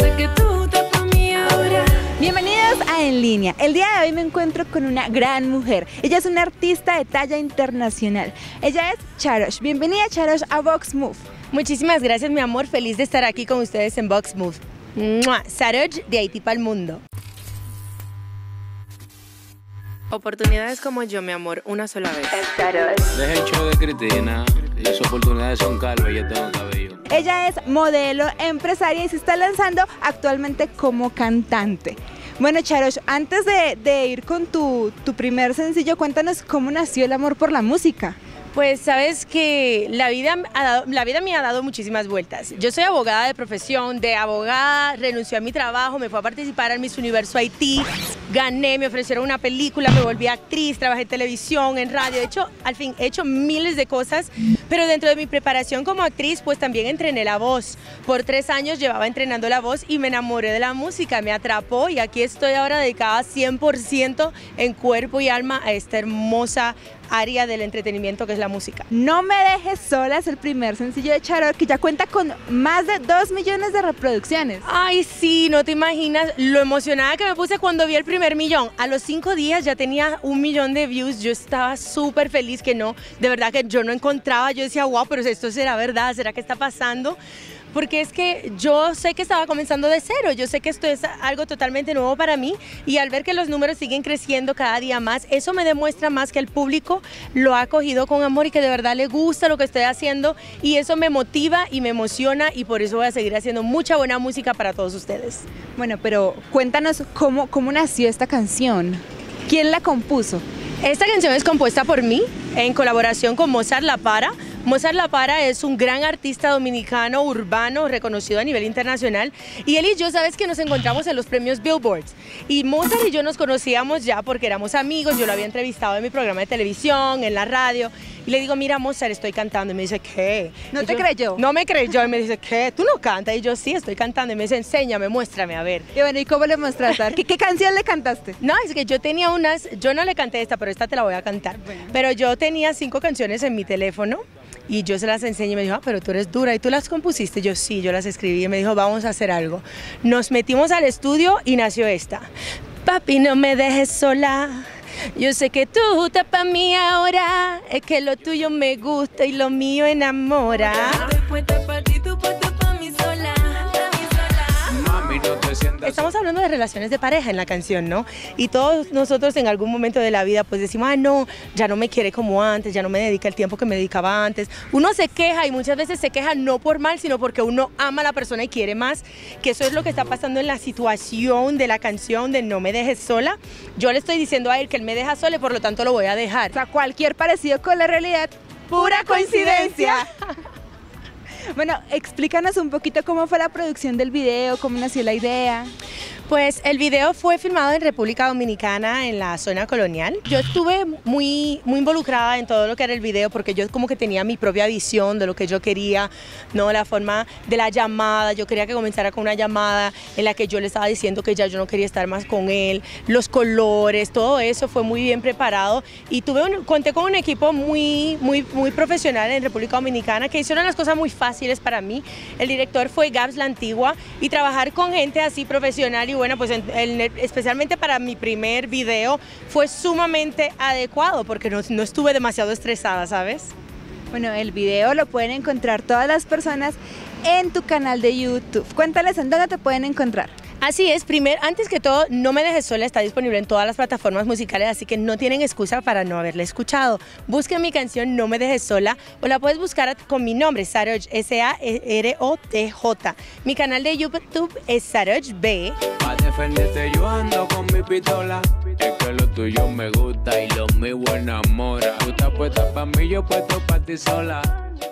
sé que tú te ponías ahora. Bienvenidos a En Línea. El día de hoy me encuentro con una gran mujer. Ella es una artista de talla internacional. Ella es Sarodj. Bienvenida, Sarodj, a Vox Move. Muchísimas gracias, mi amor. Feliz de estar aquí con ustedes en Vox Move. Sarodj, de Haití para el mundo. Oportunidades como yo, mi amor, una sola vez. Deja el show de Cristina. Las oportunidades son calvas, yo tengo cabello. Ella es modelo, empresaria y se está lanzando actualmente como cantante. Bueno, Sarodj, antes de ir con tu primer sencillo, cuéntanos cómo nació el amor por la música. Pues sabes que la vida me ha dado muchísimas vueltas. Yo soy abogada de profesión, renuncié a mi trabajo, me fui a participar al Miss Universo Haití, gané, me ofrecieron una película, me volví actriz, trabajé en televisión, en radio, al fin he hecho miles de cosas, pero dentro de mi preparación como actriz, pues también entrené la voz. Por 3 años llevaba entrenando la voz y me enamoré de la música, me atrapó y aquí estoy ahora dedicada 100% en cuerpo y alma a esta hermosa área del entretenimiento que es la música. No me dejes sola es el primer sencillo de Sarodj, que ya cuenta con más de 2 millones de reproducciones. Ay, sí, no te imaginas lo emocionada que me puse cuando vi el primer millón. A los 5 días ya tenía 1 millón de views, yo estaba súper feliz, que no, de verdad que yo no encontraba, yo decía, wow, pero esto será verdad, ¿será que está pasando? Porque es que yo sé que estaba comenzando de cero, yo sé que esto es algo totalmente nuevo para mí y al ver que los números siguen creciendo cada día más, eso me demuestra más que el público lo ha acogido con amor y que de verdad le gusta lo que estoy haciendo y eso me motiva y me emociona y por eso voy a seguir haciendo mucha buena música para todos ustedes. Bueno, pero cuéntanos cómo nació esta canción, ¿quién la compuso? Esta canción es compuesta por mí en colaboración con Mozart La Para. Mozart La Para es un gran artista dominicano urbano reconocido a nivel internacional y él y yo, sabes que nos encontramos en los premios Billboard y Mozart y yo nos conocíamos ya porque éramos amigos, yo lo había entrevistado en mi programa de televisión, en la radio y le digo, mira Mozart, estoy cantando y me dice, ¿qué? ¿No te creyó? No me creyó y me dice, ¿qué? ¿Tú no cantas? Y yo, sí, estoy cantando y me dice, enséñame, muéstrame, a ver. Y bueno, ¿y cómo le mostraste? ¿Qué canción le cantaste? No, es que yo tenía unas, yo no le canté esta, pero esta te la voy a cantar, bueno. Pero yo tenía 5 canciones en mi teléfono y yo se las enseñé y me dijo, ah, pero tú eres dura y tú las compusiste. Yo sí, yo las escribí y me dijo, vamos a hacer algo. Nos metimos al estudio y nació esta. Papi, no me dejes sola, yo sé que tú estás para mí ahora, es que lo tuyo me gusta y lo mío enamora. Estamos hablando de relaciones de pareja en la canción, ¿no? Y todos nosotros en algún momento de la vida pues decimos, ah, no, ya no me quiere como antes, ya no me dedica el tiempo que me dedicaba antes. Uno se queja y muchas veces se queja no por mal, sino porque uno ama a la persona y quiere más, que eso es lo que está pasando en la situación de la canción de No me dejes sola. Yo le estoy diciendo a él que él me deja sola y por lo tanto lo voy a dejar. O sea, cualquier parecido con la realidad, pura coincidencia. Bueno, explícanos un poquito cómo fue la producción del video, cómo nació la idea. Pues el video fue filmado en República Dominicana, en la zona colonial. Yo estuve muy involucrada en todo lo que era el video porque yo como que tenía mi propia visión de lo que yo quería, ¿no? La forma de la llamada, yo quería que comenzara con una llamada en la que yo le estaba diciendo que ya yo no quería estar más con él, los colores, todo eso fue muy bien preparado y conté con un equipo muy profesional en República Dominicana que hicieron las cosas muy fáciles para mí. El director fue Gabs La Antigua y trabajar con gente así profesional y bueno, pues especialmente para mi primer video fue sumamente adecuado porque no estuve demasiado estresada, ¿sabes? Bueno, el video lo pueden encontrar todas las personas en tu canal de YouTube. Cuéntales en dónde te pueden encontrar. Así es, antes que todo, No me dejes sola está disponible en todas las plataformas musicales, así que no tienen excusa para no haberla escuchado. Busquen mi canción No me dejes sola o la puedes buscar con mi nombre, Sarodj, S-A-R-O-T-J. Mi canal de YouTube es Sarodj B. Pa' defenderte yo ando con mi pistola, es que lo tuyo me gusta y lo mío enamora. Tú estás puesta pa' mí, yo puesto pa' ti sola.